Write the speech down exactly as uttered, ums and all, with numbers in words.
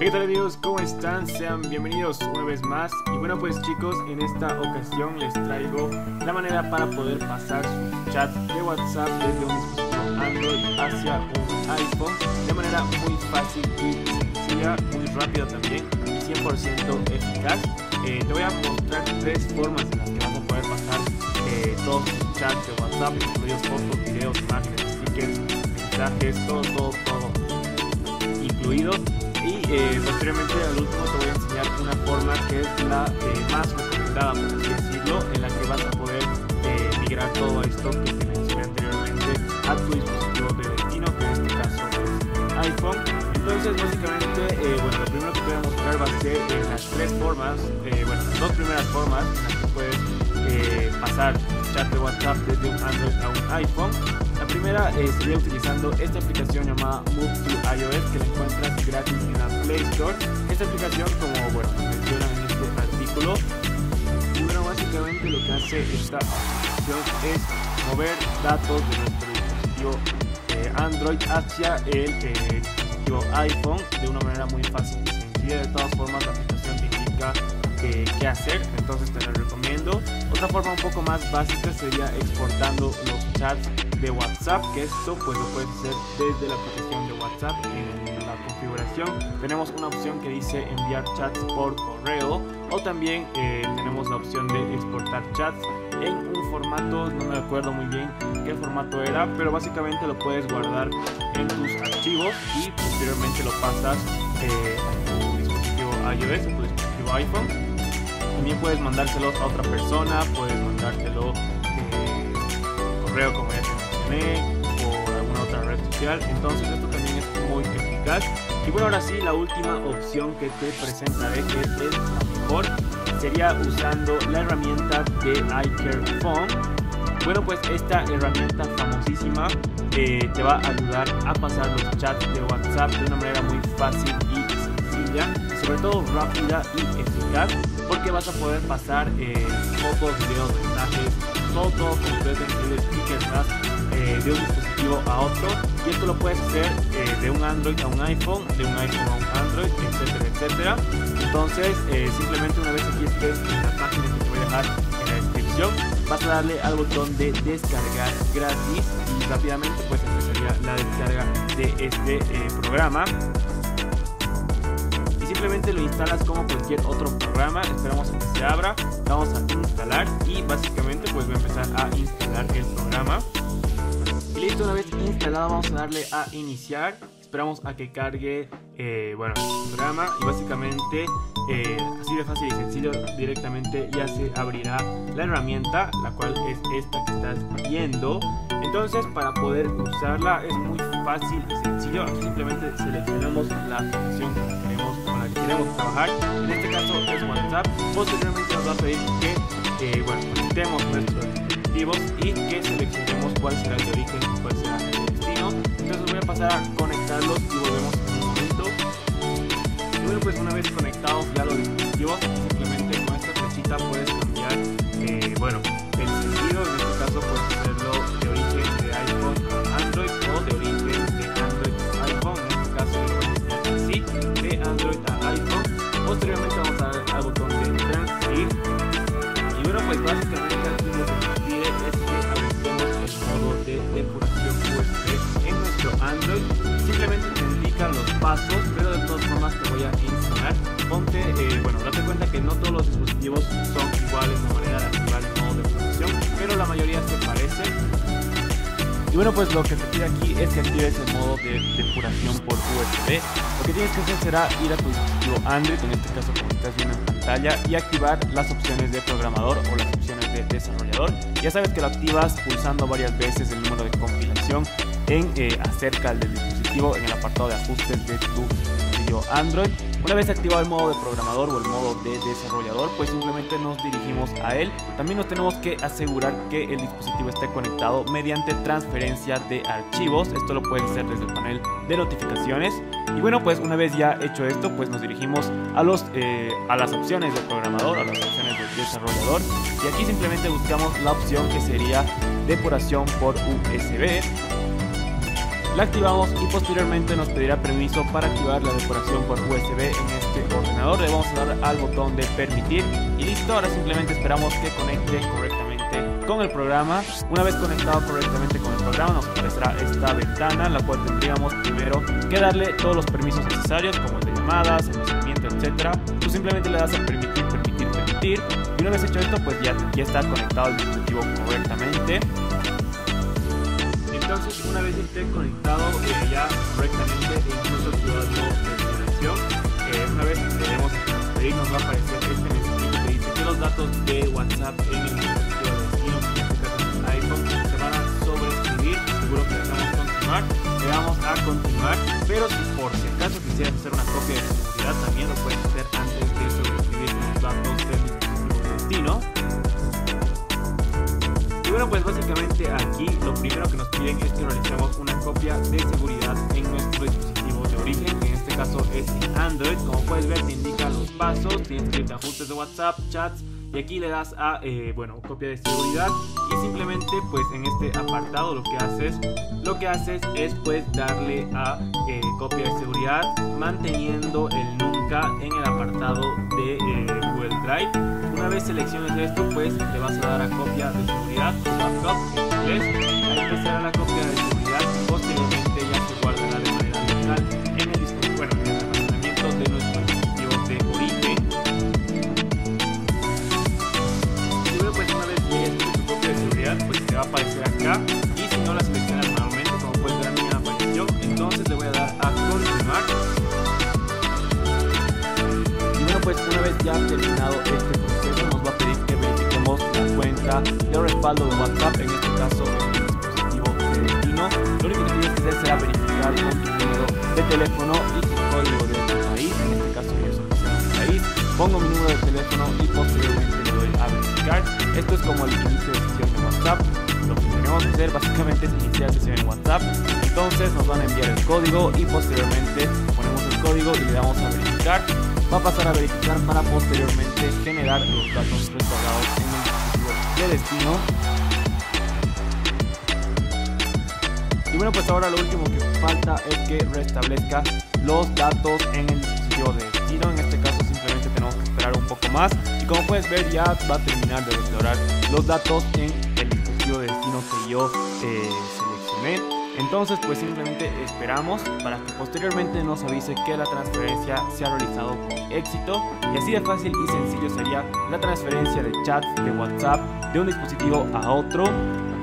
¿Qué tal amigos? ¿Cómo están? Sean bienvenidos una vez más. Y bueno pues chicos, en esta ocasión les traigo la manera para poder pasar su chat de WhatsApp desde un dispositivo Android hacia un iPhone de manera muy fácil y sencilla, muy rápida también y cien por ciento eficaz. Eh, te voy a mostrar tres formas en las que vamos a poder pasar eh, todos los chats de WhatsApp, incluidos fotos, videos, imágenes, stickers, mensajes, todo, todo, todo incluido. Y eh, posteriormente al último te voy a enseñar una forma que es la eh, más recomendada, por así decirlo, en la que vas a poder eh, migrar todo esto que te mencioné anteriormente a tu dispositivo de destino, que en este caso es iPhone. Entonces básicamente, eh, bueno, lo primero que te voy a mostrar va a ser eh, las tres formas, eh, bueno, las dos primeras formas en las que puedes eh, pasar chat de WhatsApp desde un Android a un iPhone. Primera eh, sería utilizando esta aplicación llamada Move to iOS, que la encuentras gratis en la Play Store. Esta aplicación, como bueno, mencionan en este artículo, y bueno, básicamente lo que hace esta aplicación es mover datos de nuestro dispositivo eh, Android hacia el eh, dispositivo iPhone de una manera muy fácil y sencilla. De todas formas, la aplicación te indica eh, qué hacer, entonces te la recomiendo. Otra forma un poco más básica sería exportando los chats de WhatsApp, que esto pues lo puedes hacer desde la aplicación de WhatsApp. En la configuración tenemos una opción que dice enviar chats por correo, o también eh, tenemos la opción de exportar chats en un formato, no me acuerdo muy bien qué formato era, pero básicamente lo puedes guardar en tus archivos y posteriormente lo pasas eh, a tu dispositivo iOS, a tu dispositivo iPhone. También puedes mandárselos a otra persona, puedes mandárselo eh, por correo, como ya te o alguna otra red social. Entonces esto también es muy eficaz. Y bueno, ahora sí, la última opción que te presentaré, que es la mejor, sería usando la herramienta de iCareFone. Bueno pues esta herramienta famosísima eh, te va a ayudar a pasar los chats de WhatsApp de una manera muy fácil y sencilla, sobre todo rápida y eficaz, porque vas a poder pasar eh, fotos, videos, mensajes, todo, todo completo, incluido stickers más, de un dispositivo a otro. Y esto lo puedes hacer eh, de un Android a un iPhone, de un iPhone a un Android, etcétera, etcétera. Entonces eh, simplemente una vez aquí estés en la página que te voy a dejar en la descripción, vas a darle al botón de descargar gratis y rápidamente pues empezaría la descarga de este eh, programa. Y simplemente lo instalas como cualquier otro programa, esperamos a que se abra, vamos a instalar y básicamente pues voy a empezar a instalar el programa. Listo, una vez instalado vamos a darle a iniciar, esperamos a que cargue eh, bueno, el programa y básicamente eh, así de fácil y sencillo directamente ya se abrirá la herramienta, la cual es esta que estás viendo. Entonces para poder usarla es muy fácil y sencillo, aquí simplemente seleccionamos la aplicación con la que queremos, con la que queremos trabajar, en este caso es WhatsApp. Posteriormente nos va a pedir que eh, bueno, conectemos nuestro y que seleccionemos cuál será el origen y cuál será el destino. Entonces voy a pasar a conectarlos y volvemos en un momento. Y bueno pues una vez conectados ya los dispositivos, simplemente con esta flechita puedes cambiar eh, bueno, el sentido. En este caso puedes hacerlo de origen de iPhone a Android o de origen de Android a iPhone. En este caso lo voy a enseñar así, de Android a iPhone. Posteriormente vamos a dar al botón de transferir y bueno pues básicamente aquí lo tenemos. Android simplemente te indica los pasos, pero de todas formas te voy a enseñar. Ponte, eh, bueno, date cuenta que no todos los dispositivos son iguales la manera de activar el modo de protección, pero la mayoría se parecen. Y bueno, pues lo que te pide aquí es que actives el modo de depuración por U S B. Lo que tienes que hacer será ir a tu dispositivo Android, en este caso como estás viendo en pantalla, y activar las opciones de programador o las opciones de desarrollador. Ya sabes que lo activas pulsando varias veces el número de compilación en eh, acerca del dispositivo en el apartado de ajustes de tu dispositivo Android. Una vez activado el modo de programador o el modo de desarrollador, pues simplemente nos dirigimos a él. También nos tenemos que asegurar que el dispositivo esté conectado mediante transferencia de archivos. Esto lo puedes hacer desde el panel de notificaciones. Y bueno, pues una vez ya hecho esto, pues nos dirigimos a, los, eh, a las opciones de programador, a las opciones de desarrollador. Y aquí simplemente buscamos la opción que sería depuración por U S B. la activamos y posteriormente nos pedirá permiso para activar la decoración por U S B en este ordenador. Le vamos a dar al botón de permitir y listo. Ahora simplemente esperamos que conecte correctamente con el programa. Una vez conectado correctamente con el programa nos aparecerá esta ventana, la cual tendríamos primero que darle todos los permisos necesarios, como el de llamadas, el nacimiento, etcétera. Tú simplemente le das a permitir, permitir, permitir y una vez hecho esto pues ya, ya está conectado el dispositivo correctamente. Entonces, una vez esté conectado eh, ya correctamente e incluso activado la conexión, eh, una vez tenemos que transferir, nos va a aparecer este mensaje que dice que los datos de WhatsApp en el dispositivo de destino, en este caso el iPhone, se van a sobreescribir. Seguro que le damos a continuar, le damos a continuar, pero si por si acaso quisieras hacer una copia de seguridad, también lo puedes hacer antes de sobreescribir los datos del dispositivo de destino. Bueno, pues básicamente aquí lo primero que nos piden es que realicemos una copia de seguridad en nuestro dispositivo de origen, que en este caso es Android. Como puedes ver te indica los pasos, tienes que ir a ajustes de WhatsApp, chats y aquí le das a eh, bueno, copia de seguridad y simplemente pues en este apartado lo que haces lo que haces es pues darle a eh, copia de seguridad manteniendo el nunca en el apartado de eh, Google Drive. Una vez selecciones esto, pues le vas a dar a copia de seguridad, backup en inglés, ahí te será la copia de seguridad y posteriormente ya se guardará de manera digital en el dispositivo, bueno, en el almacenamiento de nuestro dispositivo de origen. Y luego pues una vez que ya tienes tu copia de seguridad, pues te va a aparecer acá y si no la seleccionas manualmente, como puedes ver a mí ya me apareció, entonces le voy a dar a continuar. Y bueno pues una vez ya terminado este la cuenta de respaldo de WhatsApp, en este caso el dispositivo de destino, lo único que tienes que hacer será verificar con tu número de teléfono y tu código de tu país. En este caso yo soy de mi país, pongo mi número de teléfono y posteriormente doy a verificar. Esto es como el inicio de sesión de WhatsApp. Lo que tenemos que hacer básicamente es iniciar sesión en WhatsApp, entonces nos van a enviar el código y posteriormente ponemos el código y le damos a verificar. Va a pasar a verificar para posteriormente generar los datos respaldados en el dispositivo de destino. Y bueno pues ahora lo último que falta es que restablezca los datos en el dispositivo de destino. En este caso simplemente tenemos que esperar un poco más y como puedes ver ya va a terminar de restaurar los datos en el dispositivo de destino que yo eh, seleccioné. Entonces pues simplemente esperamos para que posteriormente nos avise que la transferencia se ha realizado con éxito y así de fácil y sencillo sería la transferencia de chats de WhatsApp de un dispositivo a otro.